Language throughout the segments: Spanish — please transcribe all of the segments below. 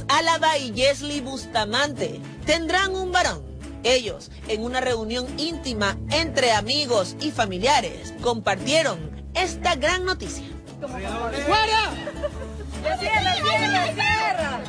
Alex Álava y Yesly Bustamante tendrán un varón. Ellos, en una reunión íntima entre amigos y familiares, compartieron esta gran noticia. ¡Fuera! ¡La tierra, la tierra!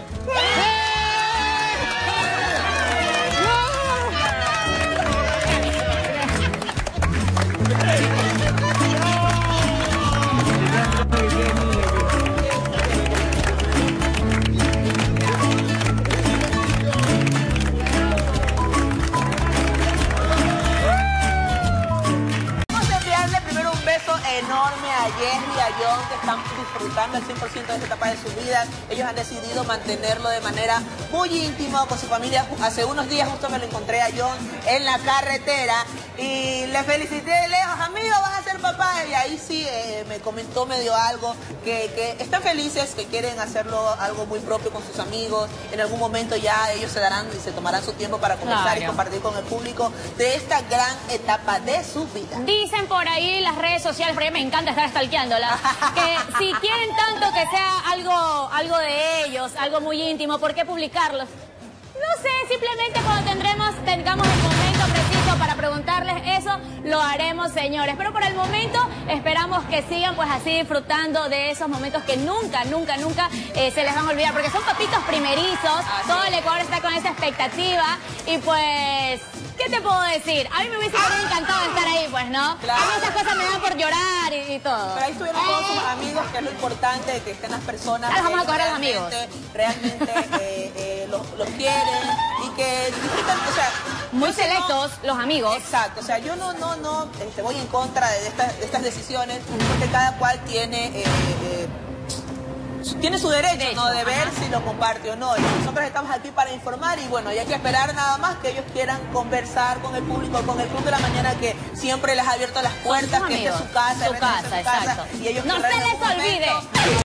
Enorme a Yesly y a Jhon, que están disfrutando al 100% de esta etapa de su vida. Ellos han decidido mantenerlo de manera muy íntima con su familia. Hace unos días justo me lo encontré a Jhon en la carretera y le felicité de lejos. Amigo, vas a ser papá. Y ahí sí me comentó medio algo, que están felices, que quieren hacerlo algo muy propio con sus amigos. En algún momento ya ellos se darán y se tomarán su tiempo para conversar y compartir con el público de esta gran etapa de su vida. Dicen por ahí las redes sociales, me encanta estar stalkeándola, que si quieren tanto que sea algo de ellos, algo muy íntimo, ¿por qué publicarlos? No sé, simplemente cuando tengamos el momento preciso para preguntarles eso, lo haremos, señores. Pero por el momento esperamos que sigan pues así disfrutando de esos momentos que nunca, nunca, nunca se les van a olvidar, porque son papitos primerizos, todo el Ecuador está con esa expectativa y pues... ¿Qué te puedo decir? A mí me hubiese encantado estar ahí, pues, ¿no? Claro. A mí esas cosas me dan por llorar y todo. Pero ahí estuvieron todos sus amigos, que es lo importante, que estén las personas. Ahora vamos a cobrar los amigos. Realmente los quieren y que disfrutan, o sea... Muy selectos, los amigos. Exacto, o sea, yo no voy en contra de estas decisiones, porque cada cual tiene... tiene su derecho, ¿no? De ver si lo comparte o no. Nosotros estamos aquí para informar y bueno, y hay que esperar nada más que ellos quieran conversar con el público, con el Club de la Mañana, que siempre les ha abierto las puertas, que esta es su casa, su casa, exacto. Y ellos no se les olvide.